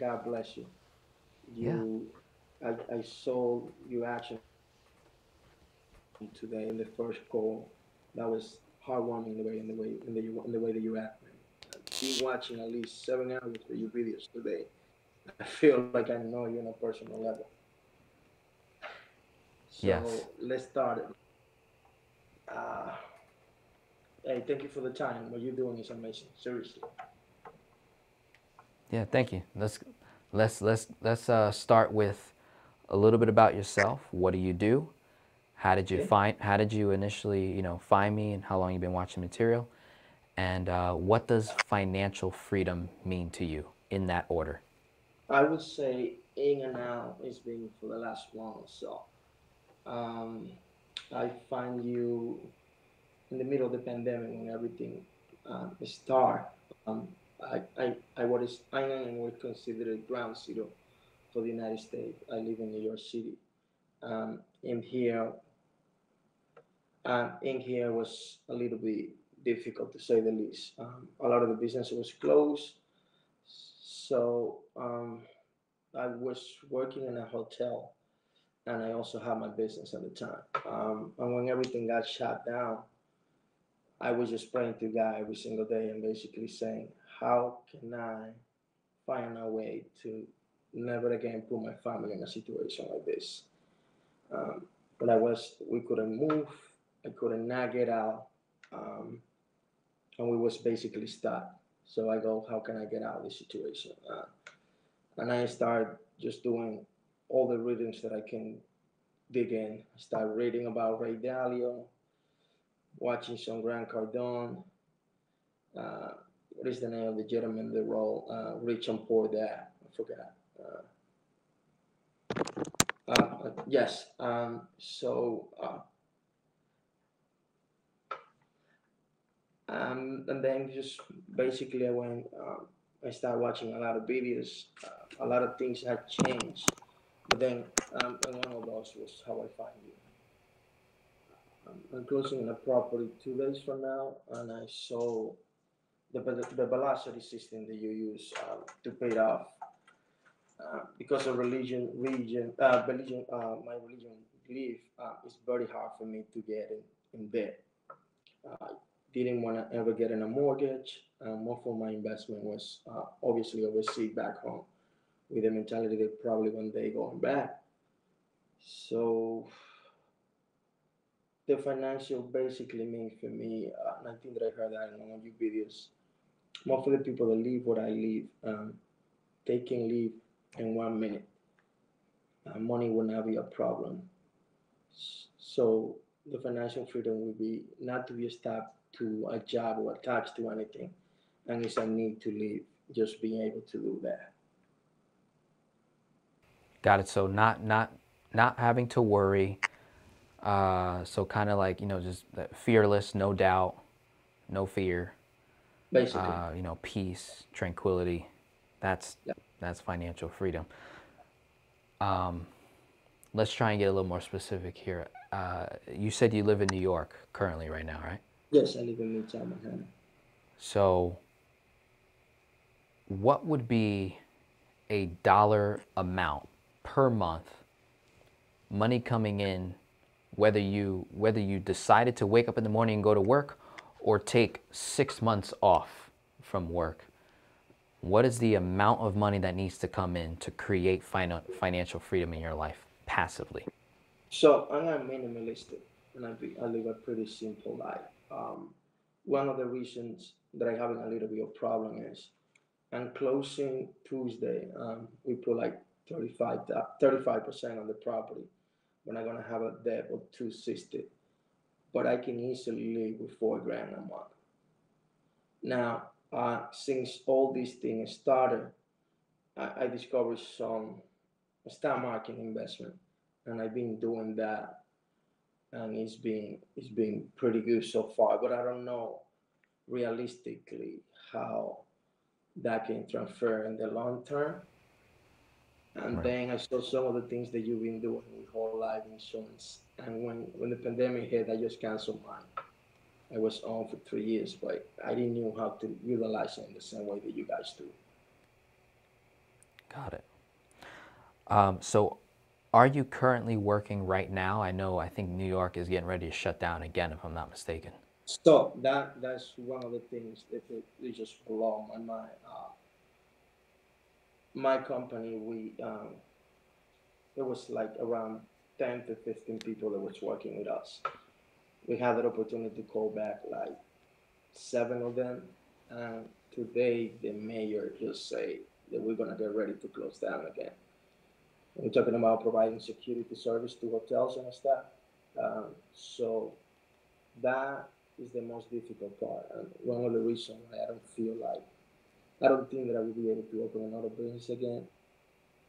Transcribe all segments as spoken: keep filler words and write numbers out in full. God bless you. You yeah. I, I saw your action today in the first call. That was heartwarming in the way in the way in the in the way that you act, man. I've been watching at least seven hours of your videos today. I feel like I know you on a personal level. So yes. Let's start it. Uh, hey, thank you for the time. What you're doing is amazing. Seriously. Yeah, thank you. Let's let's let's let's uh, start with a little bit about yourself. What do you do? How did you okay. find? How did you initially, you know, find me, and how long you've been watching material? And uh, what does financial freedom mean to you? In that order. I would say in and out is being for the last one or so. Um, I find you in the middle of the pandemic when everything um, started. Um, I, I, I was I am was considered ground zero for the United States. I live in New York City. Um, in here, uh, in here was a little bit difficult to say the least. Um, a lot of the business was closed, so um, I was working in a hotel, and I also had my business at the time. Um, and when everything got shut down, I was just praying to God every single day and basically saying, how can I find a way to never again put my family in a situation like this? Um, but I was, we couldn't move, I couldn't not get out, um, and we was basically stuck. So I go, how can I get out of this situation? Uh, and I started just doing all the readings that I can dig in. I started reading about Ray Dalio, watching some Grant Cardone. Uh, what is the name of the gentleman that wrote uh, Rich and Poor Dad? I forgot. Uh, Uh, yes, um, so, uh, um, and then just basically I went, um, I started watching a lot of videos, uh, a lot of things had changed, but then um, and one of those was how I find you. Um, I'm closing on a property two days from now, and I saw the, the velocity system that you use uh, to pay it off. Uh, because of religion, religion, uh, religion, uh, my religion belief, uh, it's very hard for me to get in, in debt. I uh, didn't want to ever get in a mortgage. Uh, most of my investment was uh, obviously overseas back home with the mentality that probably one day going back. So the financial basically means for me, uh, and I think that I heard that in one of your videos, most of the people that live what I live, um, they can live in one minute. Uh, money will not be a problem. So the financial freedom will be not to be stuck to a job or attached to anything, and it's a need to live, just being able to do that. Got it. So not not not having to worry. Uh, so kind of like, you know, just fearless, no doubt, no fear. Basically, uh, you know, peace, tranquility. That's. Yeah. That's financial freedom. Um, let's try and get a little more specific here. Uh, you said you live in New York currently right now, right? Yes, I live in Midtown Manhattan. So what would be a dollar amount per month, money coming in, whether you, whether you decided to wake up in the morning and go to work or take six months off from work? What is the amount of money that needs to come in to create fin financial freedom in your life passively? So I'm a minimalistic, and I, be, I live a pretty simple life. Um, one of the reasons that I have a little bit of problem is, on closing Tuesday, um, we put like thirty-five percent on the property. We're not gonna have a debt of two sixty, but I can easily live with four grand a month. Now, Uh, since all these things started, I, I discovered some stock market investment, and I've been doing that, and it's been it's been pretty good so far. But I don't know realistically how that can transfer in the long term. And right. Then I saw some of the things that you've been doing with whole life insurance, and when when the pandemic hit, I just canceled mine. I was on for three years, but I didn't know how to utilize it in the same way that you guys do. Got it. Um, so are you currently working right now? I know, I think New York is getting ready to shut down again, if I'm not mistaken. So that, that's one of the things that it, it just blow my mind. Uh, my company, we, um, it was like around ten to fifteen people that was working with us. We had an opportunity to call back like seven of them. And today the mayor just say that we're gonna get ready to close down again. We're talking about providing security service to hotels and stuff. Um, so that is the most difficult part. And one of the reasons I don't feel like, I don't think that I will be able to open another business again,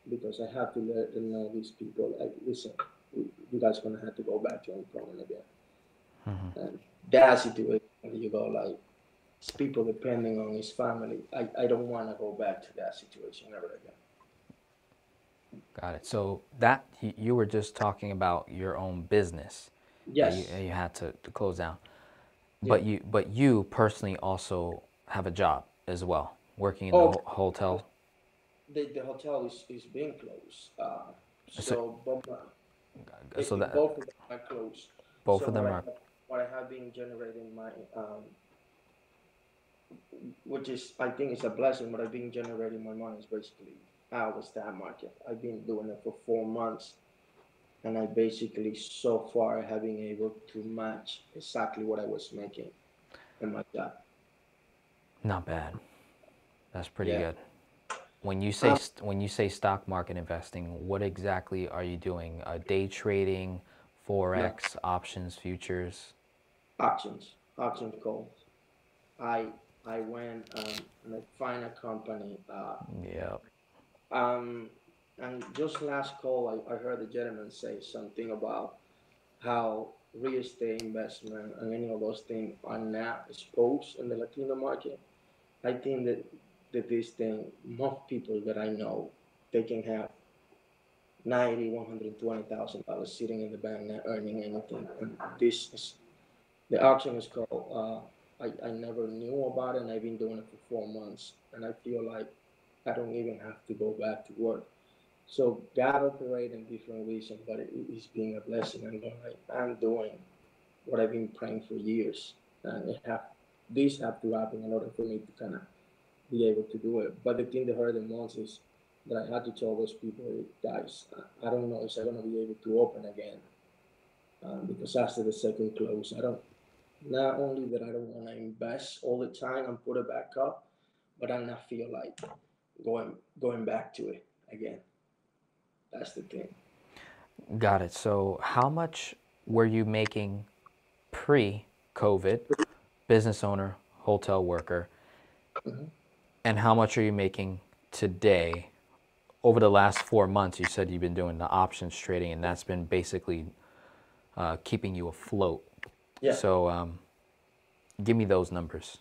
because I have to let them know these people, like, listen, we, you guys are gonna have to go back to employment again. Mm-hmm. And that situation, you go like, it's people depending on his family. I, I don't wanna go back to that situation ever again. Got it. So that you were just talking about your own business. Yes. That you, you had to, to close down, yeah. but you but you personally also have a job as well, working in oh, the ho hotel. The the hotel is, is being closed. Uh, so, so both my, so that, both of them are closed. Both so of them are. I have, what I have been generating my um, which is I think it's a blessing. What I've been generating my money is basically. I was that market. I've been doing it for four months, and I basically so far have been able to match exactly what I was making in my job. Not bad. That's pretty yeah. good. When you say um, when you say stock market investing, what exactly are you doing? Uh, day trading, forex, yeah. options, futures. Options, options calls. I I went um, and I find a company. Uh, yeah. Um, and just last call, I, I heard the gentleman say something about how real estate investment and any of those things are not exposed in the Latino market. I think that, that this thing, most people that I know, they can have ninety, one hundred twenty thousand dollars sitting in the bank, not earning anything. And this is, the auction is called, uh, I, I never knew about it, and I've been doing it for four months, and I feel like I don't even have to go back to work. So God operates in different reasons, but it, it's being a blessing. And I'm, I'm doing what I've been praying for years. And it have, this have to happen in order for me to kind of be able to do it. But the thing that hurt the most is that I had to tell those people, guys, I don't know if I'm going to be able to open again. Um, because after the second close, I don't, not only that I don't want to invest all the time and put it back up, but I'm not feel like Going, going back to it again. That's the thing. Got it. So how much were you making pre-COVID, business owner, hotel worker, mm-hmm. and how much are you making today? Over the last four months, you said you've been doing the options trading, and that's been basically uh, keeping you afloat. Yeah. So um, give me those numbers.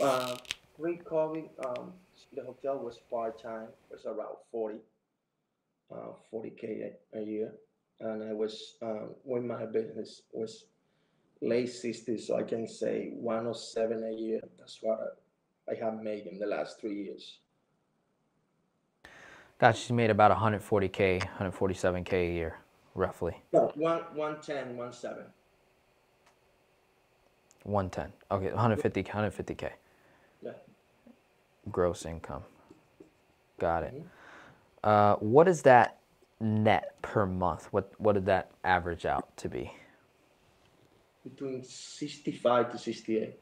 Uh, pre-COVID, um, the hotel was part-time, was around forty, uh, forty K a, a year. And I was, um, when my business was late sixties, so I can say one oh seven a year. That's what I, I have made in the last three years. Gotcha, she's made about one forty K, one forty-seven K a year, roughly. No, one, one ten, one seven. one ten, okay, one fifty, one fifty K. Yeah. Gross income. Got it. Uh, what is that net per month? What what did that average out to be? Between sixty-five to sixty-eight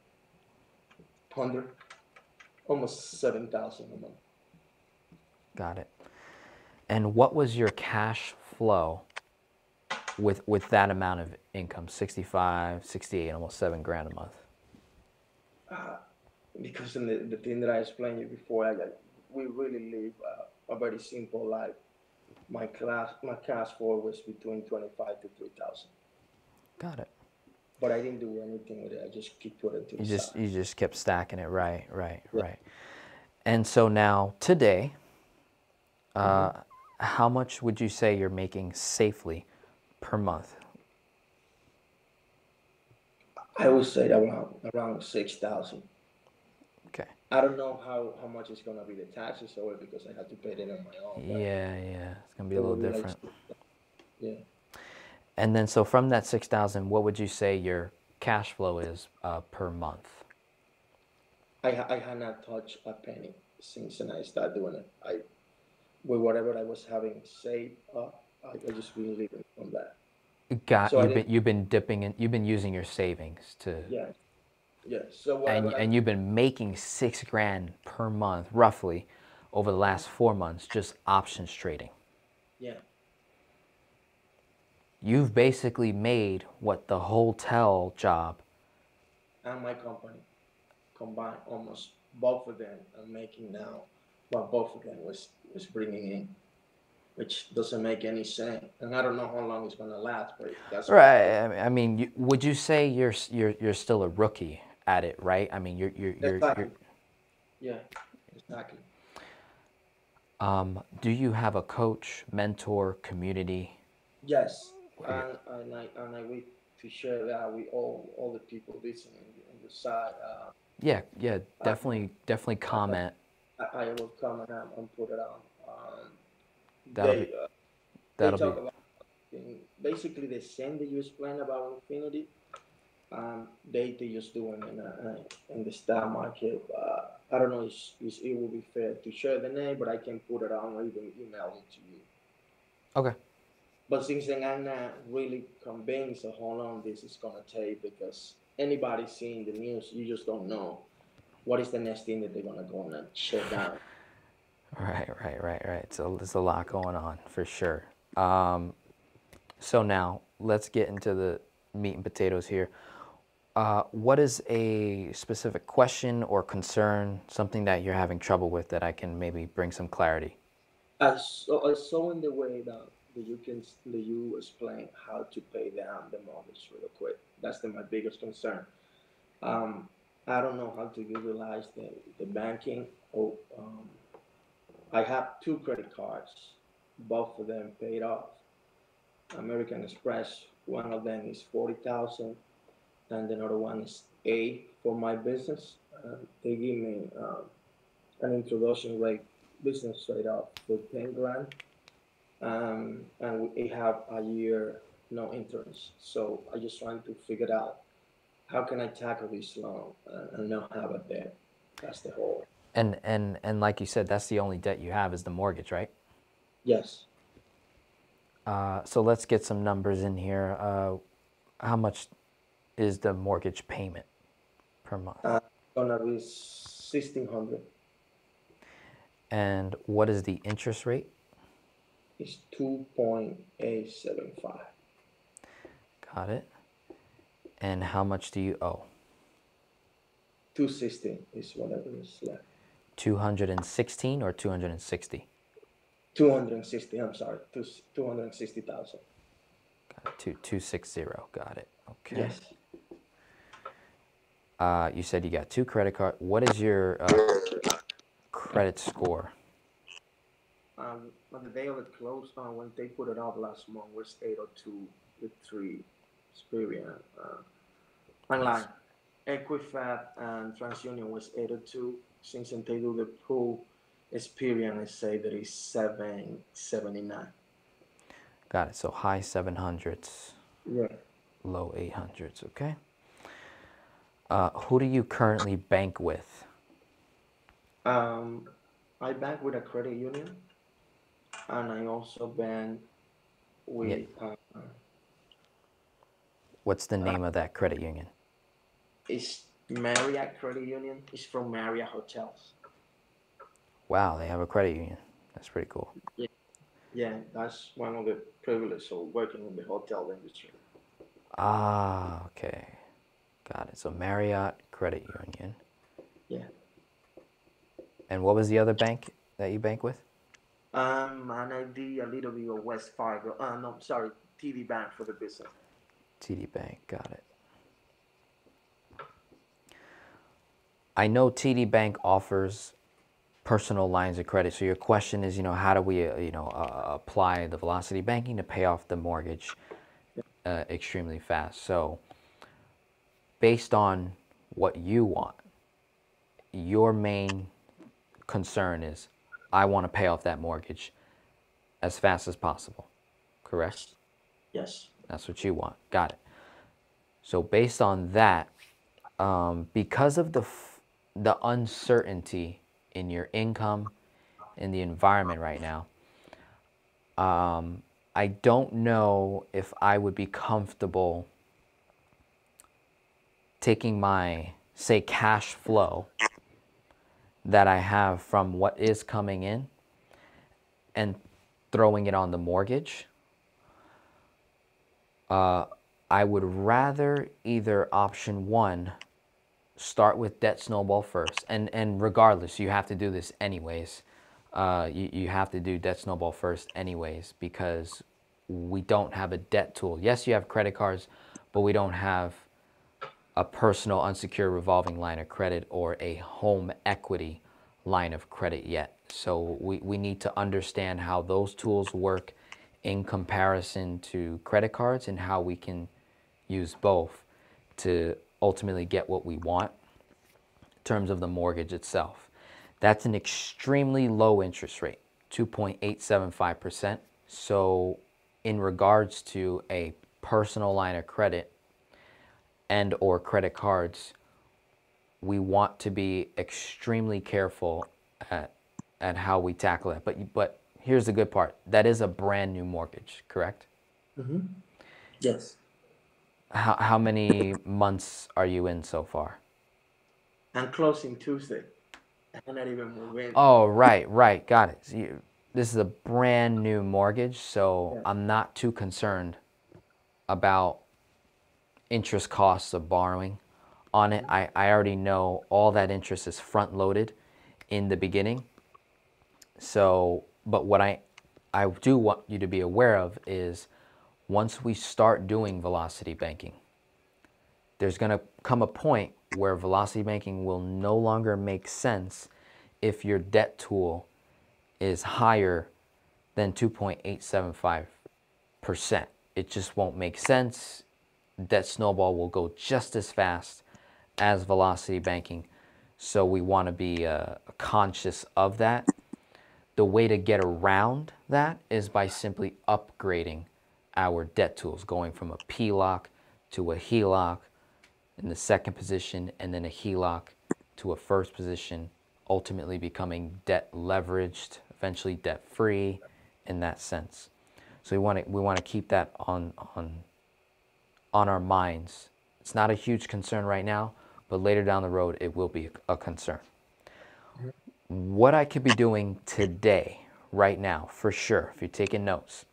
hundred, almost seven thousand a month. Got it. And what was your cash flow with with that amount of income? Sixty-five, sixty-eight, almost seven grand a month. Uh, Because in the, the thing that I explained you before, I like, we really live a, a very simple life. My class, my cash flow was between twenty-five to three thousand. Got it. But I didn't do anything with it. I just keep putting it to the side. You just you just kept stacking it, right, right, yeah. right. And so now today, uh, mm-hmm. how much would you say you're making safely per month? I would say around around six thousand. I don't know how, how much it's going to be the taxes over because I had to pay it on my own. Yeah, yeah. It's going to be a little different. Like, yeah. And then so from that six thousand dollars, what would you say your cash flow is uh, per month? I, I had not touched a penny since I started doing it. I, with whatever I was having saved up, I, I just been living on that. Got so you've been you've been dipping in, you've been using your savings to yeah yeah so and, I, and you've been making six grand per month roughly over the last four months just options trading. Yeah, you've basically made what the hotel job and my company combined, almost both of them are making now what both of them was was bringing in, which doesn't make any sense, and I don't know how long it's gonna last. But that's right. I mean, I mean you, would you say you're you're you're still a rookie at it, right? I mean, you're you're you're, exactly. you're... yeah, exactly. Um, do you have a coach, mentor, community? Yes, and and I and I wish to share that with all all the people listening on the side. Uh, yeah, yeah, definitely, I, definitely comment. I, I will comment and put it on. That'll they, be, uh, that'll they talk be. About basically the same that you explained about Infinity. Um, they they just doing in uh, in the stock market. Uh, I don't know if, if it will be fair to share the name, but I can put it on or even email it to you. Okay. But since then, I'm not really convinced of how long this is gonna take because anybody seeing the news, you just don't know what is the next thing that they're gonna go and shut down. Right, right, right, right. So there's a lot going on for sure. Um, so now let's get into the meat and potatoes here. Uh, what is a specific question or concern, something that you're having trouble with that I can maybe bring some clarity? I saw, I saw in the way that you can that you explain how to pay down the mortgage real quick. That's the, my biggest concern. Um, I don't know how to utilize the, the banking or... Um, I have two credit cards, both of them paid off. American Express, one of them is forty thousand dollars and another one is eight for my business. Uh, they give me um, an introduction rate, business rate up for ten grand. Um, and we have a year, no interest. So I just trying to figure out how can I tackle this loan and not have a debt, that's the whole. And, and and like you said, that's the only debt you have is the mortgage, right? Yes. Uh, so let's get some numbers in here. Uh, how much is the mortgage payment per month? Uh, it's gonna be sixteen hundred dollars. And what is the interest rate? It's two point eight seven five. Got it. And how much do you owe? two sixteen is whatever is left. two hundred sixteen or two hundred sixty? two hundred sixty, I'm sorry, two hundred sixty thousand. Got it, two sixty, got it, okay. Yes. Uh, you said you got two credit cards. What is your uh, credit score? Um, on the day of it closed, uh, when they put it up last month, it was eight oh two with three Experian. Uh, online. Equifax and TransUnion was eight oh two. Since they do the pool, Experian, I say that is seven seventy-nine. Got it. So high seven hundreds. Yeah. Low eight hundreds. Okay. Uh, who do you currently bank with? Um, I bank with a credit union, and I also bank with. Yeah. Uh, What's the name uh, of that credit union? It's Marriott Credit Union. It's from Marriott Hotels. Wow, they have a credit union. That's pretty cool. Yeah, yeah, that's one of the privileges of working in the hotel industry. Ah, okay. Got it. So Marriott Credit Union. Yeah. And what was the other bank that you bank with? Um, an idea, a little bit of West Fargo. Uh, no, sorry, T D Bank for the business. T D Bank, got it. I know T D Bank offers personal lines of credit. So your question is, you know, how do we, you know, uh, apply the velocity banking to pay off the mortgage uh, extremely fast? So based on what you want, your main concern is, I want to pay off that mortgage as fast as possible, correct? Yes. That's what you want. Got it. So based on that, um, because of the, f the uncertainty in your income, in the environment right now, um, I don't know if I would be comfortable taking my, say, cash flow that I have from what is coming in and throwing it on the mortgage. Uh, I would rather either option one, start with debt snowball first. And, and regardless, you have to do this anyways. Uh, you, you have to do debt snowball first anyways, because we don't have a debt tool. Yes, you have credit cards, but we don't have a personal unsecured revolving line of credit or a home equity line of credit yet. So we, we need to understand how those tools work in comparison to credit cards and how we can use both to ultimately get what we want in terms of the mortgage itself. That's an extremely low interest rate, two point eight seven five percent. So in regards to a personal line of credit and or credit cards, we want to be extremely careful at, at how we tackle it. But, but here's the good part. That is a brand new mortgage, correct? Mm-hmm. Yes. How, how many months are you in so far? I'm closing Tuesday. I'm not even moving. Oh, right, right. Got it. So you, this is a brand new mortgage, so yeah. I'm not too concerned about interest costs of borrowing on it. I, I already know all that interest is front loaded in the beginning. So, but what I, I do want you to be aware of is once we start doing velocity banking, there's going to come a point where velocity banking will no longer make sense if your debt tool is higher than two point eight seven five percent. It just won't make sense. Debt snowball will go just as fast as velocity banking. So we want to be uh, conscious of that. The way to get around that is by simply upgrading our debt tools, going from a P LOC to a H E L O C in the second position, and then a H E L O C to a first position, ultimately becoming debt leveraged, eventually debt free in that sense. So we want to, we want to keep that on, on, on our minds. It's not a huge concern right now, but later down the road, it will be a concern. What I could be doing today, right now, for sure, if you're taking notes,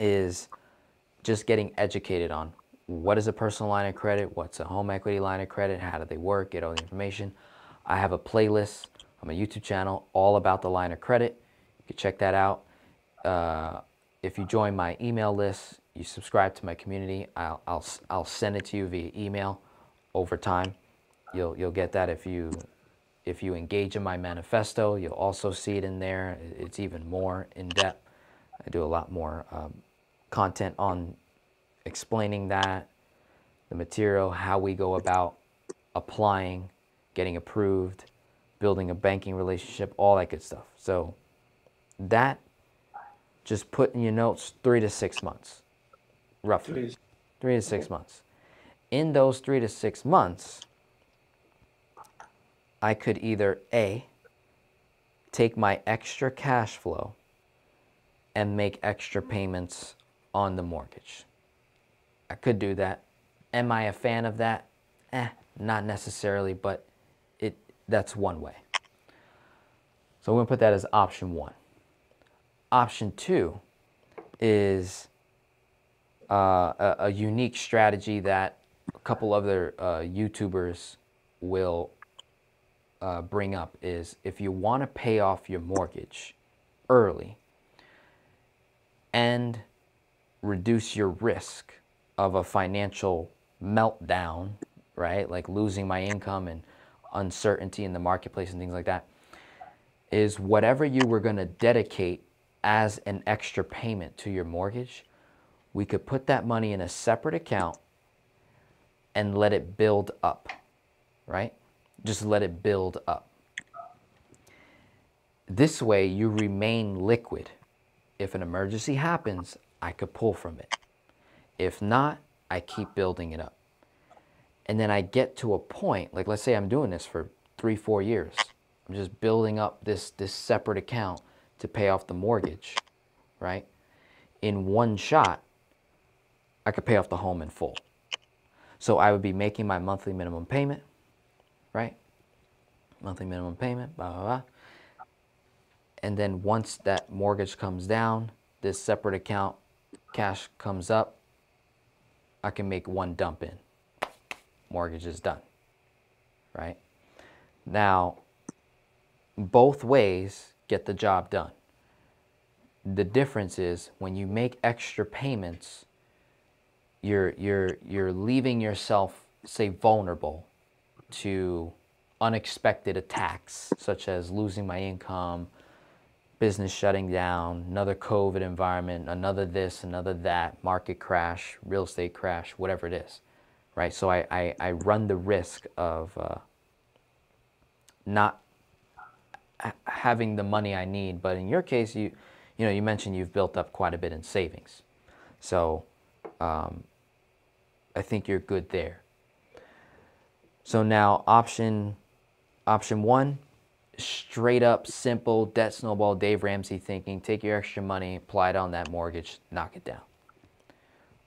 is just getting educated on what is a personal line of credit, what's a home equity line of credit, how do they work, get all the information. I have a playlist on my YouTube channel all about the line of credit. You can check that out. Uh, if you join my email list, you subscribe to my community, I'll, I'll, I'll send it to you via email over time. You'll, you'll get that if you, if you engage in my manifesto. You'll also see it in there. It's even more in depth. I do a lot more um, content on explaining that, the material, how we go about applying, getting approved, building a banking relationship, all that good stuff. So that, just put in your notes, three to six months. Roughly three. three to six months. In those three to six months, I could either A, take my extra cash flow and make extra payments on the mortgage. I could do that. Am I a fan of that? Eh, not necessarily, but it that's one way. So we're gonna put that as option one. Option two is Uh, a, a unique strategy that a couple other uh, YouTubers will uh, bring up is, if you want to pay off your mortgage early and reduce your risk of a financial meltdown, right? Like losing my income and uncertainty in the marketplace and things like that, is whatever you were going to dedicate as an extra payment to your mortgage, we could put that money in a separate account and let it build up, right? Just let it build up. This way you remain liquid. If an emergency happens, I could pull from it. If not, I keep building it up. And then I get to a point, like let's say I'm doing this for three, four years. I'm just building up this, this separate account to pay off the mortgage, right? In one shot, I could pay off the home in full. So I would be making my monthly minimum payment, right? Monthly minimum payment, blah, blah, blah. And then once that mortgage comes down, this separate account cash comes up, I can make one dump in. Mortgage is done, right? Now, both ways get the job done. The difference is when you make extra payments, you're, you're, you're leaving yourself, say, vulnerable to unexpected attacks, such as losing my income, business shutting down, another COVID environment, another this, another that, market crash, real estate crash, whatever it is, right? So I, I, I run the risk of uh, not having the money I need. But in your case, you, you know, you mentioned you've built up quite a bit in savings. So um, I think you're good there. So now option, option one, straight up, simple, debt snowball, Dave Ramsey thinking, take your extra money, apply it on that mortgage, knock it down.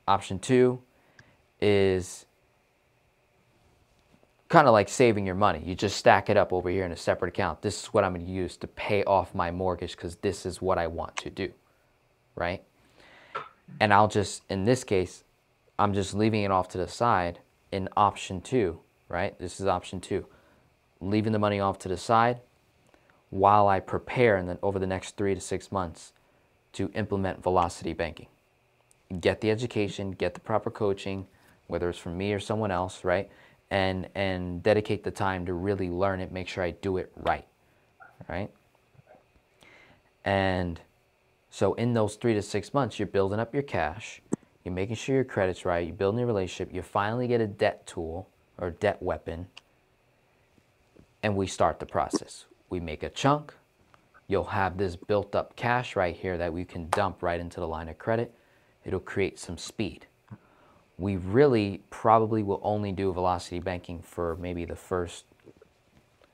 Option two is kind of like saving your money. You just stack it up over here in a separate account. This is what I'm going to use to pay off my mortgage because this is what I want to do, right? And I'll just, in this case, I'm just leaving it off to the side in option two, right? This is option two. Leaving the money off to the side while I prepare, and then over the next three to six months to implement velocity banking. Get the education, get the proper coaching, whether it's from me or someone else, right? And and dedicate the time to really learn it, make sure I do it right, right? And so in those three to six months, you're building up your cash, you're making sure your credit's right, you're building your relationship, you finally get a debt tool or debt weapon, and we start the process. We make a chunk. You'll have this built up cash right here that we can dump right into the line of credit. It'll create some speed. We really probably will only do velocity banking for maybe the first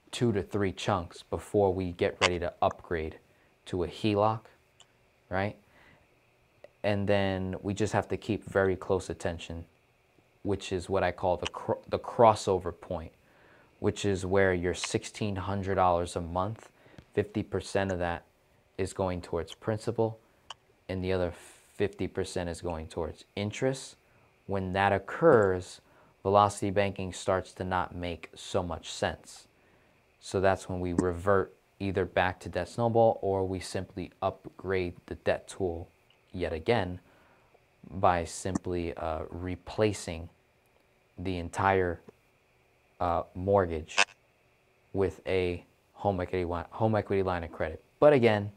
two to three chunks before we get ready to upgrade to a H E L O C, right? And then we just have to keep very close attention, which is what I call the, cro the crossover point, which is where your sixteen hundred dollars a month, fifty percent of that is going towards principal, and the other fifty percent is going towards interest. When that occurs, velocity banking starts to not make so much sense. So that's when we revert either back to debt snowball, or we simply upgrade the debt tool yet again by simply uh, replacing the entire Uh, mortgage with a home equity, home equity line of credit. But again,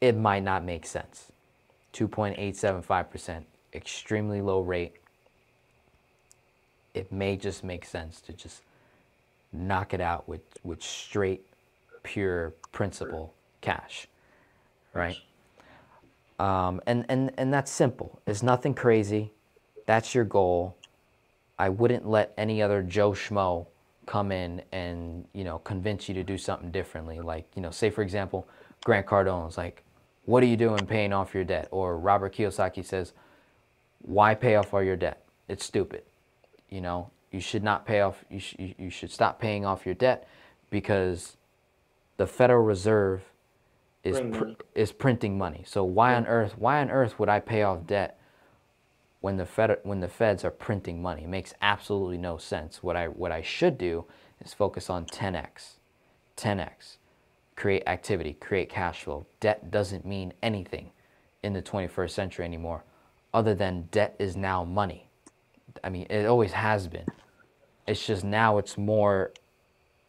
it might not make sense. two point eight seven five percent, extremely low rate. It may just make sense to just knock it out with, with straight, pure principal cash, right? Um, and, and, and that's simple. It's nothing crazy. That's your goal. I wouldn't let any other Joe Schmo come in and, you know, convince you to do something differently. Like, you know, say, for example, Grant Cardone's like, what are you doing paying off your debt? Or Robert Kiyosaki says, why pay off all your debt? It's stupid. You know, you should not pay off, you, sh you should stop paying off your debt because the Federal Reserve is, pr is printing money. So why on earth, why on earth would I pay off debt when the Fed, when the feds are printing money? It makes absolutely no sense. What I, what I should do is focus on ten X, ten X, create activity, create cash flow. Debt doesn't mean anything in the twenty-first century anymore, other than debt is now money. I mean, it always has been. It's just now it's more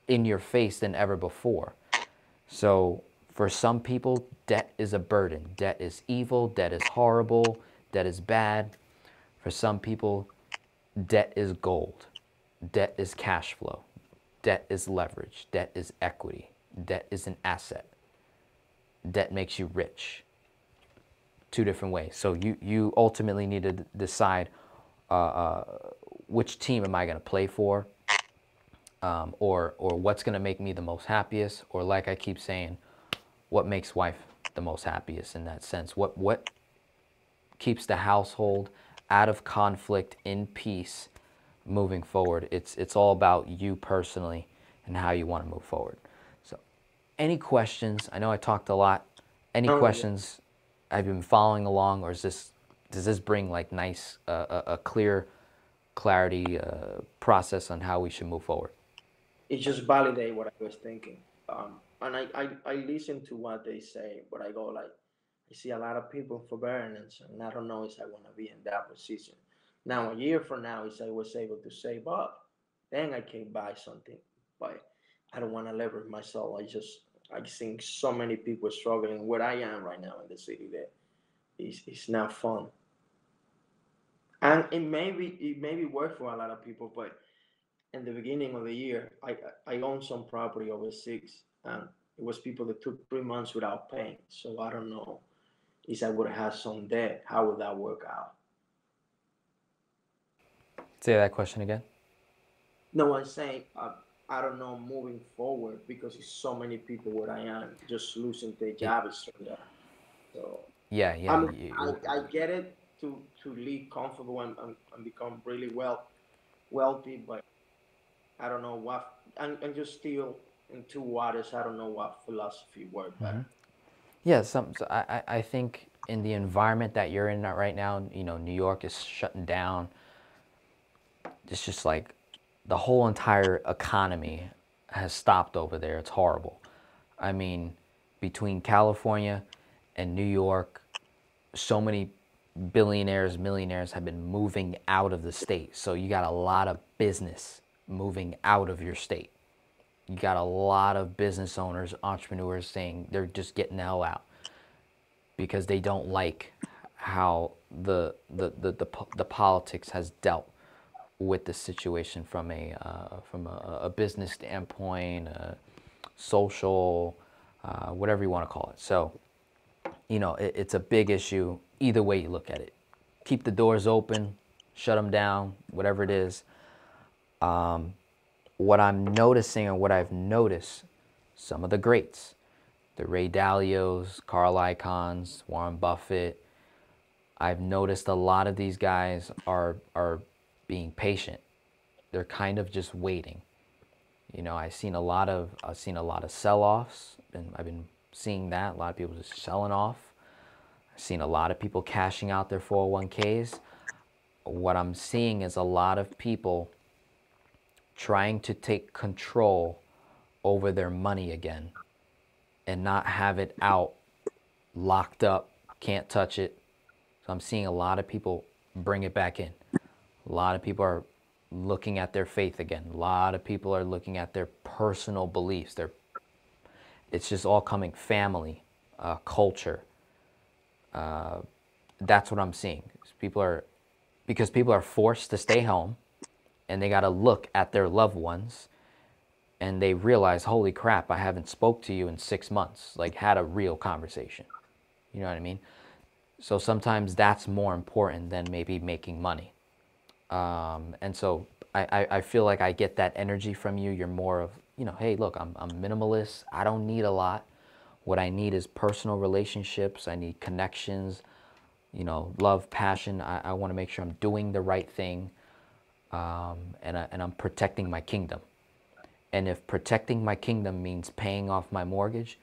in your face than ever before. So for some people, debt is a burden. Debt is evil, debt is horrible, debt is bad. For some people, debt is gold. Debt is cash flow. Debt is leverage. Debt is equity. Debt is an asset. Debt makes you rich. Two different ways. So you, you ultimately need to decide uh, uh, which team am I going to play for, um, or, or what's going to make me the most happiest, or like I keep saying, what makes wife the most happiest in that sense? What, what keeps the household out of conflict, in peace, moving forward? It's, it's all about you personally and how you want to move forward. So any questions? I know I talked a lot. Any oh, questions? Yeah. I've been following along, or is this, does this bring like nice, uh, a, a clear clarity uh, process on how we should move forward? It just validates what I was thinking. Um, and I, I, I listen to what they say, but I go like, I see a lot of people forbearance, and I don't know if I want to be in that position. Now, a year from now, if I was able to save up, then I can buy something, but I don't want to leverage myself. I just, I've seen so many people struggling where I am right now in the city that it's, it's not fun. And it may be, it may be work for a lot of people, but in the beginning of the year, I, I owned some property over six, and it was people that took three months without paying. So I don't know if I would have some debt, how would that work out? Say that question again. No, I'm saying, uh, I don't know, moving forward, because it's so many people where I am just losing their jobs. Yeah. So yeah, yeah. I, mean, you, I, I get it to to live comfortable and, and, and become really well wealthy, but I don't know what. And and just still in two waters. I don't know what philosophy works. Mm-hmm. Yeah, some. So I I think in the environment that you're in right now, you know, New York is shutting down. It's just like, the whole entire economy has stopped over there. It's horrible. I mean, between California and New York, so many billionaires, millionaires have been moving out of the state. So you got a lot of business moving out of your state. You got a lot of business owners, entrepreneurs saying they're just getting the hell out because they don't like how the, the, the, the, the politics has dealt with the situation from a uh, from a, a business standpoint, uh, social, uh, whatever you want to call it. So, you know, it, it's a big issue either way you look at it. Keep the doors open, shut them down, whatever it is. Um, what I'm noticing, and what I've noticed, some of the greats, the Ray Dalios, Carl Icahns, Warren Buffett. I've noticed a lot of these guys are are. being patient. They're kind of just waiting. You know, I've seen a lot of I've seen a lot of sell-offs, and I've been seeing that a lot of people just selling off. I've seen a lot of people cashing out their four oh one Ks. What I'm seeing is a lot of people trying to take control over their money again and not have it out locked up, can't touch it. So I'm seeing a lot of people bring it back in. A lot of people are looking at their faith again. A lot of people are looking at their personal beliefs. Their, it's just all coming family, uh, culture. Uh, that's what I'm seeing. People are, because people are forced to stay home, and they got to look at their loved ones, and they realize, holy crap, I haven't spoke to you in six months. Like, had a real conversation. You know what I mean? So sometimes that's more important than maybe making money. Um, and so I, I, I feel like I get that energy from you. You're more of, you know, hey, look, I'm, I'm minimalist. I don't need a lot. What I need is personal relationships. I need connections, you know, love, passion. I, I want to make sure I'm doing the right thing. Um, and, I, and I'm protecting my kingdom. And if protecting my kingdom means paying off my mortgage,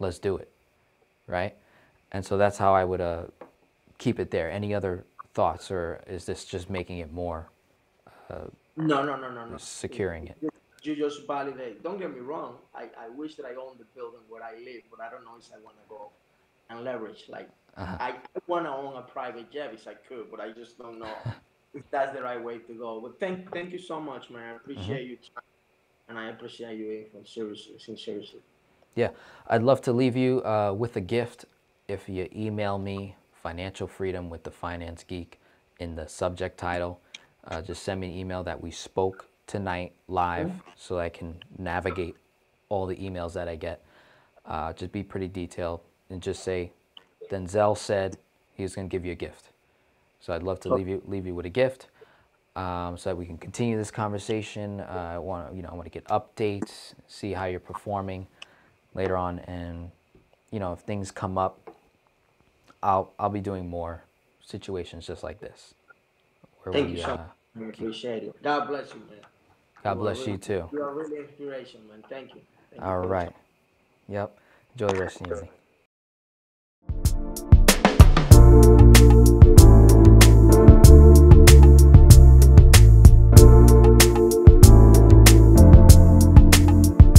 let's do it. Right? And so that's how I would uh, keep it there. Any other thoughts, or is this just making it more uh, no no no no no securing it? You just validate. Don't get me wrong, I, I wish that I owned the building where I live, but I don't know if I want to go and leverage like uh-huh. I want to own a private jet if I could, but I just don't know if that's the right way to go. But thank thank you so much, man. I appreciate mm-hmm. you trying, and I appreciate you from seriously sincerely. Yeah, I'd love to leave you uh, with a gift if you email me Financial Freedom with the Finance Geek in the subject title. Uh, just send me an email that we spoke tonight live so that I can navigate all the emails that I get. Uh, just be pretty detailed and just say, Denzel said he's going to give you a gift. So I'd love to leave you leave you with a gift, um, so that we can continue this conversation. Uh, I want you know I want to get updates, see how you're performing later on, and you know if things come up, I'll I'll be doing more situations just like this. Where Thank we, you, uh, I appreciate it. God bless you, man. God you bless really, you too. You are really inspiration, man. Thank you. Thank All you. right. Yep. Enjoy the rest of your evening.